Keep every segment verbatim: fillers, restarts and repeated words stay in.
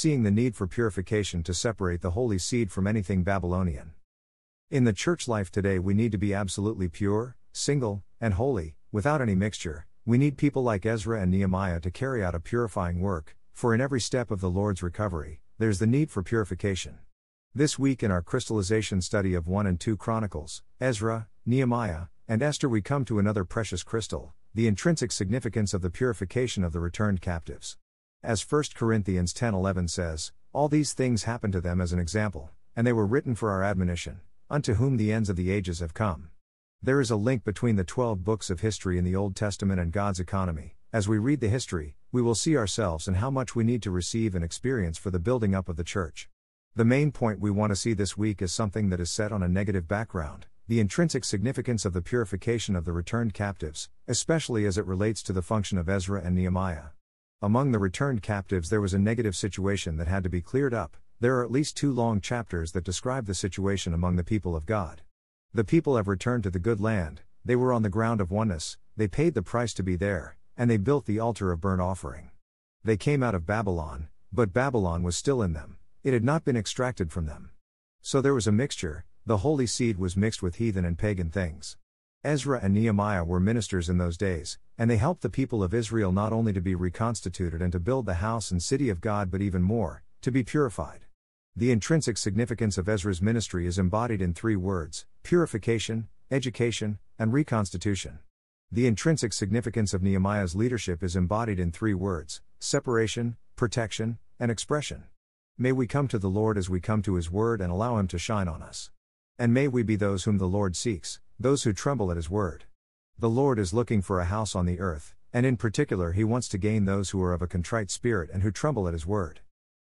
seeing the need for purification to separate the holy seed from anything Babylonian. In the church life today, we need to be absolutely pure, single, and holy, without any mixture. We need people like Ezra and Nehemiah to carry out a purifying work, for in every step of the Lord's recovery, there's the need for purification. This week in our crystallization study of one and two Chronicles, Ezra, Nehemiah, and Esther, we come to another precious crystal, the intrinsic significance of the purification of the returned captives. As First Corinthians ten eleven says, all these things happened to them as an example, and they were written for our admonition, unto whom the ends of the ages have come. There is a link between the twelve books of history in the Old Testament and God's economy. As we read the history, we will see ourselves and how much we need to receive and experience for the building up of the church. The main point we want to see this week is something that is set on a negative background, the intrinsic significance of the purification of the returned captives, especially as it relates to the function of Ezra and Nehemiah. Among the returned captives, there was a negative situation that had to be cleared up. There are at least two long chapters that describe the situation among the people of God. The people have returned to the good land, they were on the ground of oneness, they paid the price to be there, and they built the altar of burnt offering. They came out of Babylon, but Babylon was still in them. It had not been extracted from them. So there was a mixture. The holy seed was mixed with heathen and pagan things. Ezra and Nehemiah were ministers in those days, and they helped the people of Israel not only to be reconstituted and to build the house and city of God, but even more, to be purified. The intrinsic significance of Ezra's ministry is embodied in three words: purification, education, and reconstitution. The intrinsic significance of Nehemiah's leadership is embodied in three words: separation, protection, and expression. May we come to the Lord as we come to His Word and allow Him to shine on us. And may we be those whom the Lord seeks, those who tremble at His word. The Lord is looking for a house on the earth, and in particular He wants to gain those who are of a contrite spirit and who tremble at His word.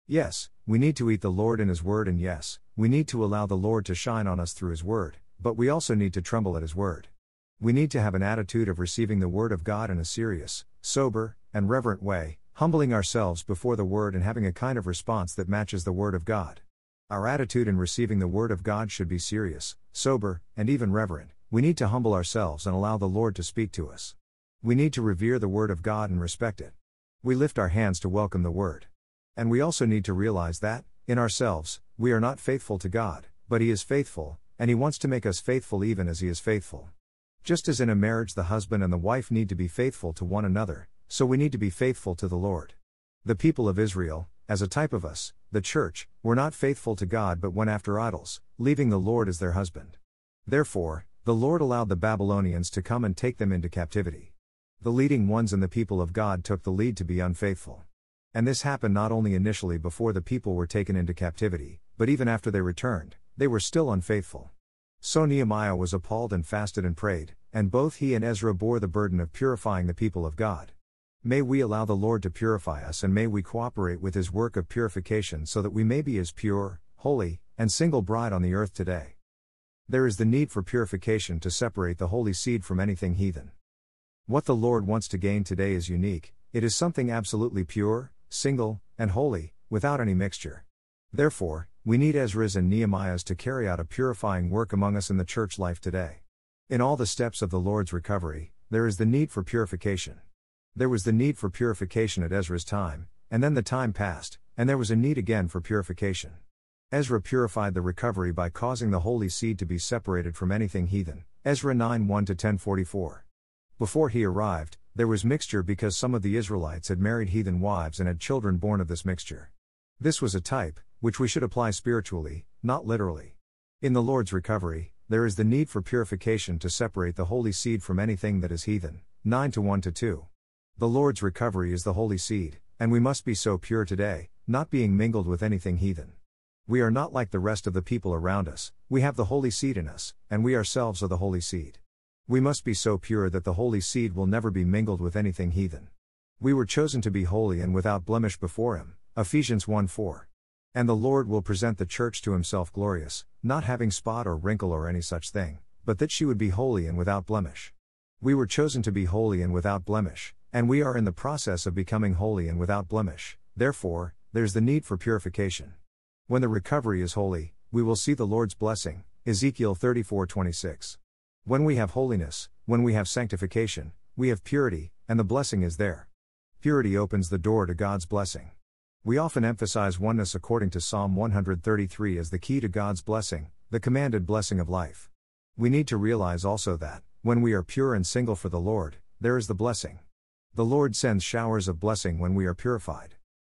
Yes, we need to eat the Lord in His word, and yes, we need to allow the Lord to shine on us through His word, but we also need to tremble at His word. We need to have an attitude of receiving the word of God in a serious, sober, and reverent way, humbling ourselves before the word and having a kind of response that matches the word of God. Our attitude in receiving the Word of God should be serious, sober, and even reverent. We need to humble ourselves and allow the Lord to speak to us. We need to revere the Word of God and respect it. We lift our hands to welcome the Word. And we also need to realize that, in ourselves, we are not faithful to God, but He is faithful, and He wants to make us faithful even as He is faithful. Just as in a marriage the husband and the wife need to be faithful to one another, so we need to be faithful to the Lord. The people of Israel, as a type of us, the church, were not faithful to God but went after idols, leaving the Lord as their husband. Therefore, the Lord allowed the Babylonians to come and take them into captivity. The leading ones and the people of God took the lead to be unfaithful. And this happened not only initially before the people were taken into captivity, but even after they returned, they were still unfaithful. So Nehemiah was appalled and fasted and prayed, and both he and Ezra bore the burden of purifying the people of God. May we allow the Lord to purify us, and may we cooperate with His work of purification so that we may be His pure, holy, and single bride on the earth today. There is the need for purification to separate the holy seed from anything heathen. What the Lord wants to gain today is unique. It is something absolutely pure, single, and holy, without any mixture. Therefore, we need Ezra's and Nehemiah's to carry out a purifying work among us in the church life today. In all the steps of the Lord's recovery, there is the need for purification. There was the need for purification at Ezra's time, and then the time passed, and there was a need again for purification. Ezra purified the recovery by causing the holy seed to be separated from anything heathen, Ezra nine one to ten forty-four. Before he arrived, there was mixture because some of the Israelites had married heathen wives and had children born of this mixture. This was a type, which we should apply spiritually, not literally. In the Lord's recovery, there is the need for purification to separate the holy seed from anything that is heathen, nine one to two. The Lord's recovery is the holy seed, and we must be so pure today, not being mingled with anything heathen. We are not like the rest of the people around us, we have the holy seed in us, and we ourselves are the holy seed. We must be so pure that the holy seed will never be mingled with anything heathen. We were chosen to be holy and without blemish before Him, Ephesians one four. And the Lord will present the church to Himself glorious, not having spot or wrinkle or any such thing, but that she would be holy and without blemish. We were chosen to be holy and without blemish. And we are in the process of becoming holy and without blemish. Therefore, there's the need for purification. When the recovery is holy, we will see the Lord's blessing, Ezekiel thirty-four twenty-six. When we have holiness, when we have sanctification, we have purity, and the blessing is there. Purity opens the door to God's blessing. We often emphasize oneness according to Psalm one thirty-three as the key to God's blessing, the commanded blessing of life. We need to realize also that, when we are pure and single for the Lord, there is the blessing. The Lord sends showers of blessing when we are purified.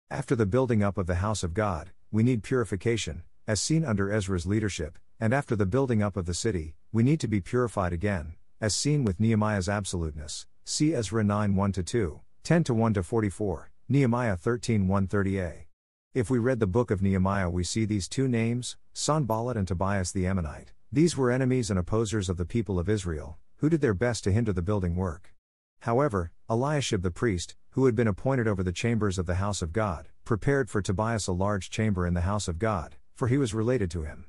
After the building up of the house of God, we need purification, as seen under Ezra's leadership, and after the building up of the city, we need to be purified again, as seen with Nehemiah's absoluteness, see Ezra nine one to two, ten one to forty-four. Nehemiah thirteen one thirty a. If we read the book of Nehemiah, we see these two names, Sanballat and Tobias the Ammonite. These were enemies and opposers of the people of Israel, who did their best to hinder the building work. However, Eliashib the priest, who had been appointed over the chambers of the house of God, prepared for Tobias a large chamber in the house of God, for he was related to him.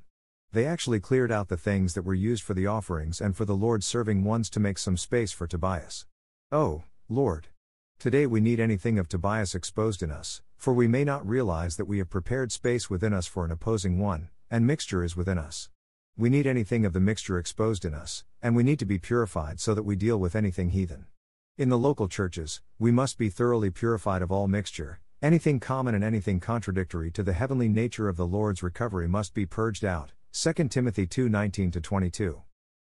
They actually cleared out the things that were used for the offerings and for the Lord's serving ones to make some space for Tobias. Oh, Lord! Today we need anything of Tobias exposed in us, for we may not realize that we have prepared space within us for an opposing one, and mixture is within us. We need anything of the mixture exposed in us, and we need to be purified so that we deal with anything heathen. In the local churches, we must be thoroughly purified of all mixture. Anything common and anything contradictory to the heavenly nature of the Lord's recovery must be purged out, Second Timothy two nineteen to twenty-two.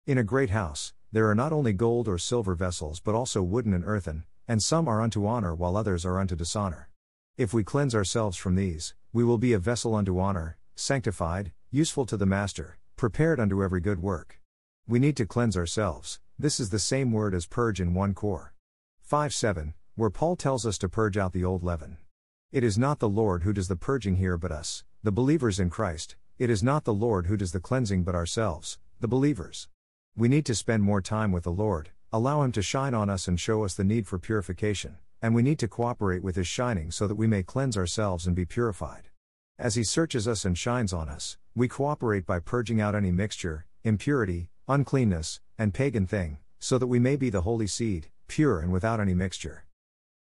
In a great house, there are not only gold or silver vessels but also wooden and earthen, and some are unto honor while others are unto dishonor. If we cleanse ourselves from these, we will be a vessel unto honor, sanctified, useful to the master, prepared unto every good work. We need to cleanse ourselves. This is the same word as purge in one Corinthians five seven, where Paul tells us to purge out the old leaven. It is not the Lord who does the purging here but us, the believers in Christ. It is not the Lord who does the cleansing but ourselves, the believers. We need to spend more time with the Lord, allow Him to shine on us and show us the need for purification, and we need to cooperate with His shining so that we may cleanse ourselves and be purified. As He searches us and shines on us, we cooperate by purging out any mixture, impurity, uncleanness, and pagan thing, so that we may be the holy seed, pure and without any mixture.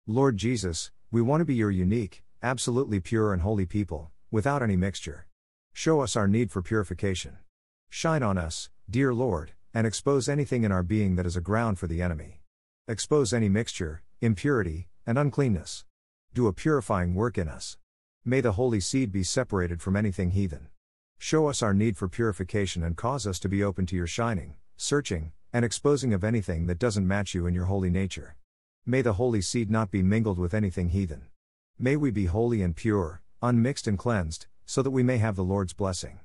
Lord Jesus, we want to be your unique, absolutely pure and holy people, without any mixture. Show us our need for purification. Shine on us, dear Lord, and expose anything in our being that is a ground for the enemy. Expose any mixture, impurity, and uncleanness. Do a purifying work in us. May the holy seed be separated from anything heathen. Show us our need for purification and cause us to be open to your shining, searching, and exposing of anything that doesn't match you in your holy nature. May the holy seed not be mingled with anything heathen. May we be holy and pure, unmixed and cleansed, so that we may have the Lord's blessing.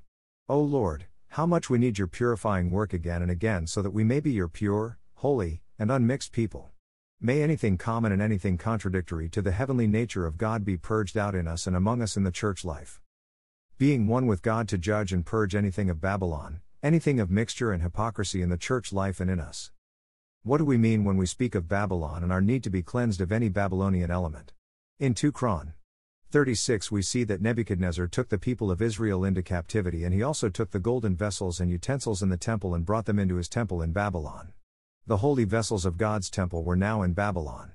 O Lord, how much we need your purifying work again and again so that we may be your pure, holy, and unmixed people. May anything common and anything contradictory to the heavenly nature of God be purged out in us and among us in the church life. Being one with God to judge and purge anything of Babylon, anything of mixture and hypocrisy in the church life and in us. What do we mean when we speak of Babylon and our need to be cleansed of any Babylonian element? In Second Chronicles thirty-six we see that Nebuchadnezzar took the people of Israel into captivity, and he also took the golden vessels and utensils in the temple and brought them into his temple in Babylon. The holy vessels of God's temple were now in Babylon.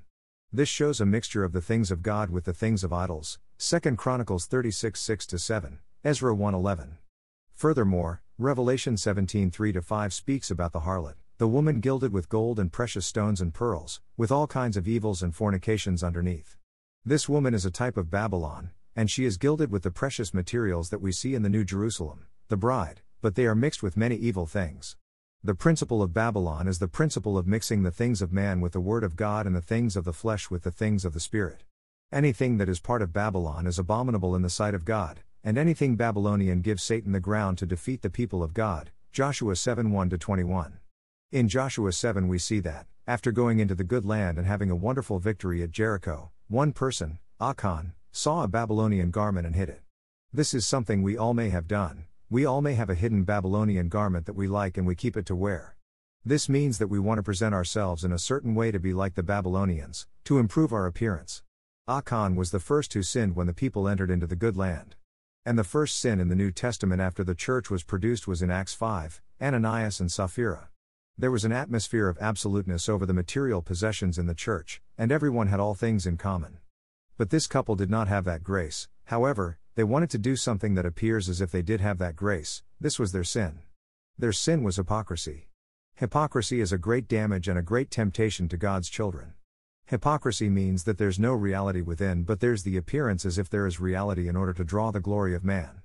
This shows a mixture of the things of God with the things of idols, Second Chronicles thirty-six six to seven, Ezra one eleven. Furthermore, Revelation seventeen three to five speaks about the harlot, the woman gilded with gold and precious stones and pearls, with all kinds of evils and fornications underneath. This woman is a type of Babylon, and she is gilded with the precious materials that we see in the New Jerusalem, the bride, but they are mixed with many evil things. The principle of Babylon is the principle of mixing the things of man with the word of God and the things of the flesh with the things of the spirit. Anything that is part of Babylon is abominable in the sight of God, and anything Babylonian gives Satan the ground to defeat the people of God, Joshua seven one to twenty-one. In Joshua seven we see that, after going into the good land and having a wonderful victory at Jericho, one person, Achan, saw a Babylonian garment and hid it. This is something we all may have done. We all may have a hidden Babylonian garment that we like and we keep it to wear. This means that we want to present ourselves in a certain way to be like the Babylonians, to improve our appearance. Achan was the first who sinned when the people entered into the good land. And the first sin in the New Testament after the church was produced was in Acts five, Ananias and Sapphira. There was an atmosphere of absoluteness over the material possessions in the church, and everyone had all things in common. But this couple did not have that grace. However, they wanted to do something that appears as if they did have that grace. This was their sin. Their sin was hypocrisy. Hypocrisy is a great damage and a great temptation to God's children. Hypocrisy means that there's no reality within, but there's the appearance as if there is reality in order to draw the glory of man.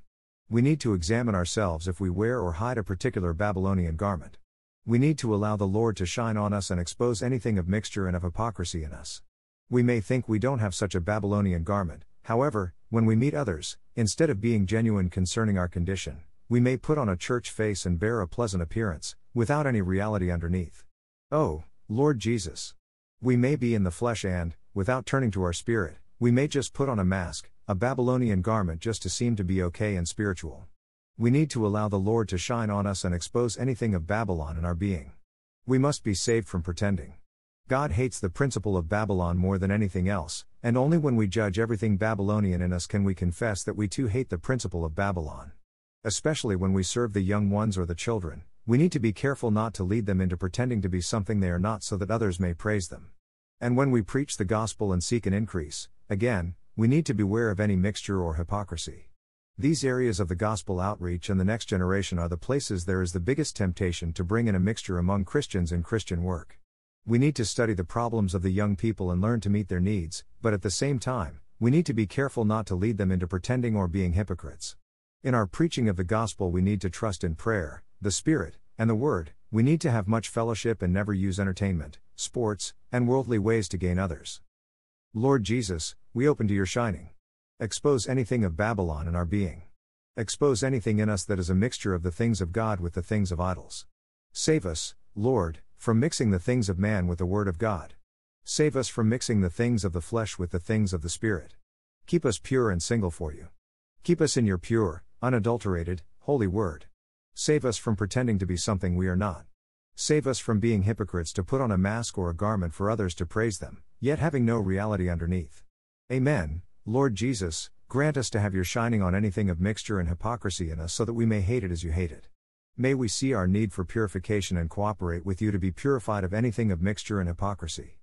We need to examine ourselves if we wear or hide a particular Babylonian garment. We need to allow the Lord to shine on us and expose anything of mixture and of hypocrisy in us. We may think we don't have such a Babylonian garment, however, when we meet others, instead of being genuine concerning our condition, we may put on a church face and bear a pleasant appearance, without any reality underneath. Oh, Lord Jesus! We may be in the flesh and, without turning to our spirit, we may just put on a mask, a Babylonian garment just to seem to be okay and spiritual. We need to allow the Lord to shine on us and expose anything of Babylon in our being. We must be saved from pretending. God hates the principle of Babylon more than anything else, and only when we judge everything Babylonian in us can we confess that we too hate the principle of Babylon. Especially when we serve the young ones or the children, we need to be careful not to lead them into pretending to be something they are not so that others may praise them. And when we preach the gospel and seek an increase, again, we need to beware of any mixture or hypocrisy. These areas of the gospel outreach and the next generation are the places there is the biggest temptation to bring in a mixture among Christians in Christian work. We need to study the problems of the young people and learn to meet their needs, but at the same time, we need to be careful not to lead them into pretending or being hypocrites. In our preaching of the gospel, we need to trust in prayer, the Spirit, and the Word. We need to have much fellowship and never use entertainment, sports, and worldly ways to gain others. Lord Jesus, we open to your shining. Expose anything of Babylon in our being. Expose anything in us that is a mixture of the things of God with the things of idols. Save us, Lord, from mixing the things of man with the Word of God. Save us from mixing the things of the flesh with the things of the Spirit. Keep us pure and single for you. Keep us in your pure, unadulterated, holy Word. Save us from pretending to be something we are not. Save us from being hypocrites to put on a mask or a garment for others to praise them, yet having no reality underneath. Amen. Lord Jesus, grant us to have your shining on anything of mixture and hypocrisy in us so that we may hate it as you hate it. May we see our need for purification and cooperate with you to be purified of anything of mixture and hypocrisy.